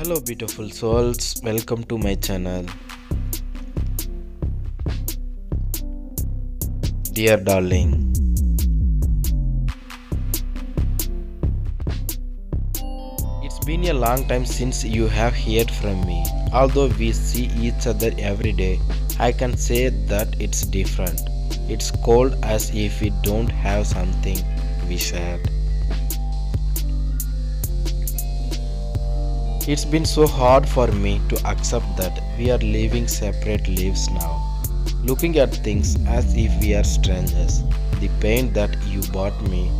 Hello beautiful souls, welcome to my channel. Dear darling, it's been a long time since you have heard from me. Although we see each other every day, I can say that it's different. It's cold, as if we don't have something we shared. It's been so hard for me to accept that we are living separate lives now, looking at things as if we are strangers. The pain that you brought me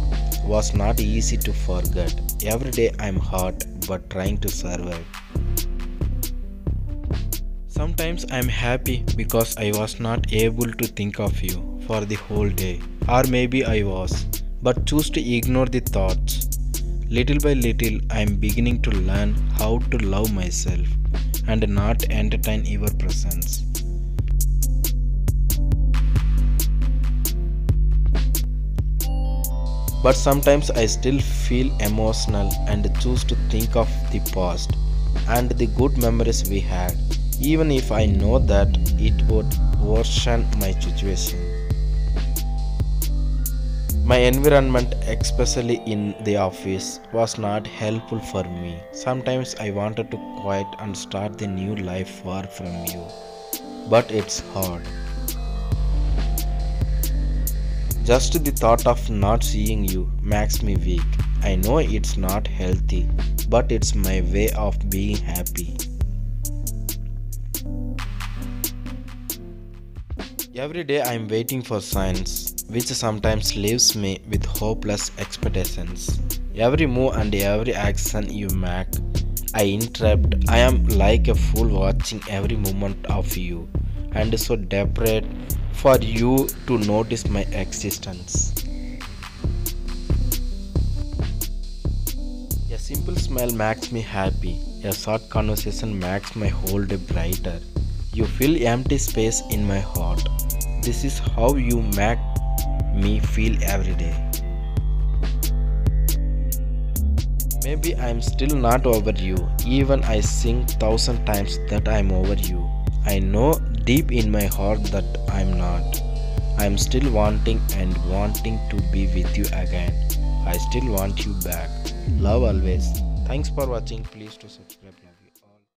was not easy to forget. Every day I'm hurt but trying to survive. Sometimes I'm happy because I was not able to think of you for the whole day, or maybe I was, but choose to ignore the thoughts. Little by little, I am beginning to learn how to love myself and not entertain your presence. But sometimes I still feel emotional and choose to think of the past and the good memories we had, even if I know that it would worsen my situation. My environment, especially in the office, was not helpful for me. Sometimes I wanted to quit and start the new life far from you, but it's hard. Just the thought of not seeing you makes me weak. I know it's not healthy, but it's my way of being happy. Every day I'm waiting for signs, which sometimes leaves me with hopeless expectations. Every move and every action you make, I interrupt. I am like a fool watching every moment of you, and so desperate for you to notice my existence. A simple smile makes me happy. A short conversation makes my whole day brighter. You fill empty space in my heart. This is how you make me feel every day. Maybe I'm still not over you. Even I sing 1,000 times that I'm over you. I know deep in my heart that I'm not. I'm still wanting and wanting to be with you again. I still want you back. Love always. Thanks for watching. Please to subscribe.